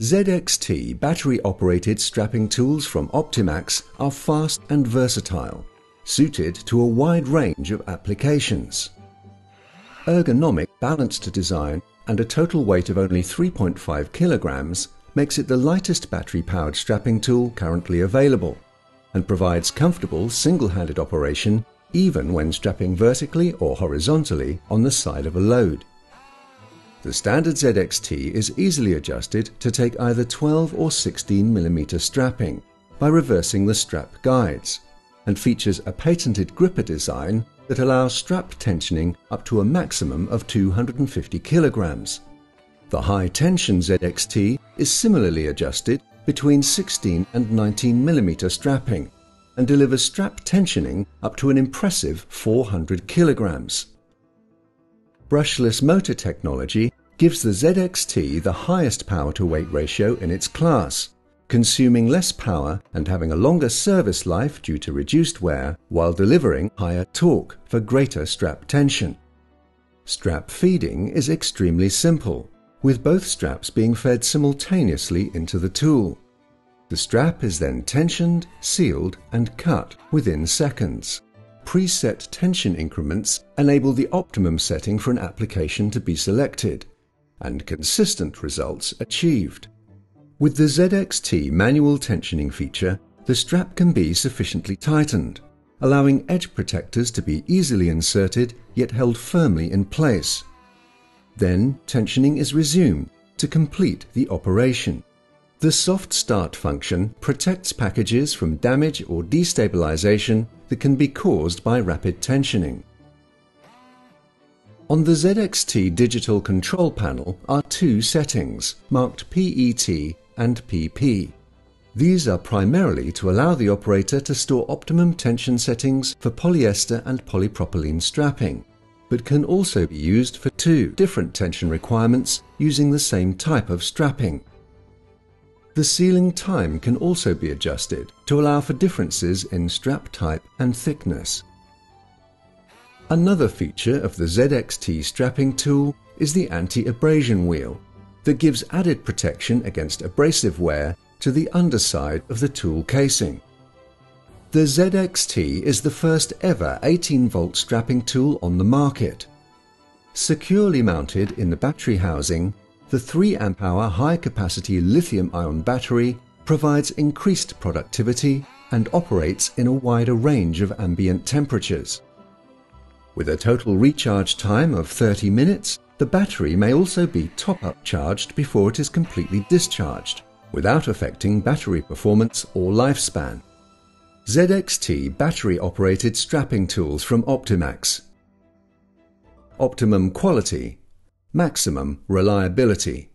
ZXT battery-operated strapping tools from Optimax are fast and versatile, suited to a wide range of applications. Ergonomic, balanced design and a total weight of only 3.5 kilograms makes it the lightest battery-powered strapping tool currently available and provides comfortable single-handed operation even when strapping vertically or horizontally on the side of a load. The standard ZXT is easily adjusted to take either 12 or 16 mm strapping by reversing the strap guides, and features a patented gripper design that allows strap tensioning up to a maximum of 250 kilograms. The high tension ZXT is similarly adjusted between 16 and 19 mm strapping and delivers strap tensioning up to an impressive 400 kilograms. Brushless motor technology gives the ZXT the highest power-to-weight ratio in its class, consuming less power and having a longer service life due to reduced wear while delivering higher torque for greater strap tension. Strap feeding is extremely simple, with both straps being fed simultaneously into the tool. The strap is then tensioned, sealed and cut within seconds. Preset tension increments enable the optimum setting for an application to be selected, and consistent results achieved. With the ZXT manual tensioning feature, the strap can be sufficiently tightened, allowing edge protectors to be easily inserted yet held firmly in place. Then tensioning is resumed to complete the operation. The soft start function protects packages from damage or destabilization that can be caused by rapid tensioning. On the ZXT digital control panel are two settings, marked PET and PP. These are primarily to allow the operator to store optimum tension settings for polyester and polypropylene strapping, but can also be used for two different tension requirements using the same type of strapping. The sealing time can also be adjusted to allow for differences in strap type and thickness. Another feature of the ZXT strapping tool is the anti-abrasion wheel that gives added protection against abrasive wear to the underside of the tool casing. The ZXT is the first ever 18-volt strapping tool on the market. Securely mounted in the battery housing, the 3-amp-hour high-capacity lithium-ion battery provides increased productivity and operates in a wider range of ambient temperatures. With a total recharge time of 30 minutes, the battery may also be top-up charged before it is completely discharged, without affecting battery performance or lifespan. ZXT battery-operated strapping tools from Optimax. Optimum quality, maximum reliability.